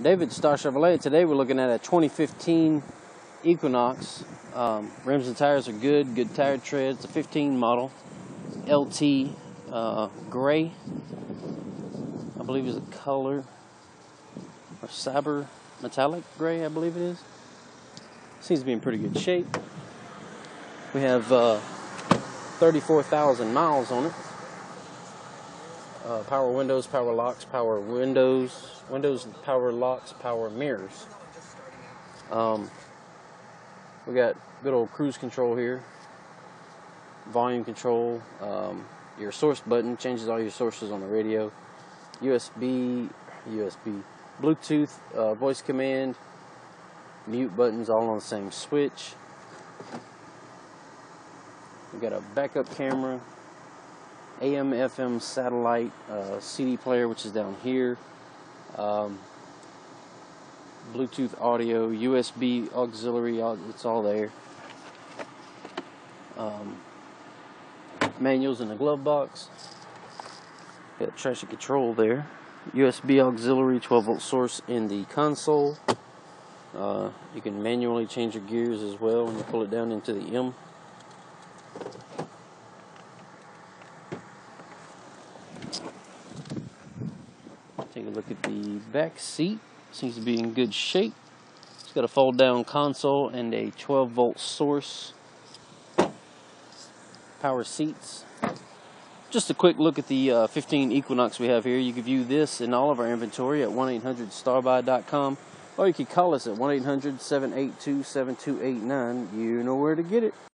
David, Star Chevrolet. Today we're looking at a 2015 Equinox. Rims and tires are good tire treads. The 15 model, LT gray, I believe is the color, or cyber metallic gray, I believe it is. Seems to be in pretty good shape. We have 34,000 miles on it. Power windows, power locks, power windows, power locks, power mirrors. We got good old cruise control here, volume control, your source button changes all your sources on the radio, USB, Bluetooth, voice command, mute buttons all on the same switch. We got a backup camera, AM, FM, satellite, CD player, which is down here, Bluetooth audio, USB auxiliary, it's all there. Manuals in the glove box. Got traction control there. USB auxiliary, 12-volt source in the console. You can manually change your gears as well when you pull it down into the M. Take a look at the back seat. Seems to be in good shape. It's got a fold-down console and a 12-volt source. Power seats. Just a quick look at the 15 Equinox we have here. You can view this and all of our inventory at 1-800-STARBUY.com, or you can call us at 1-800-782-7289. You know where to get it.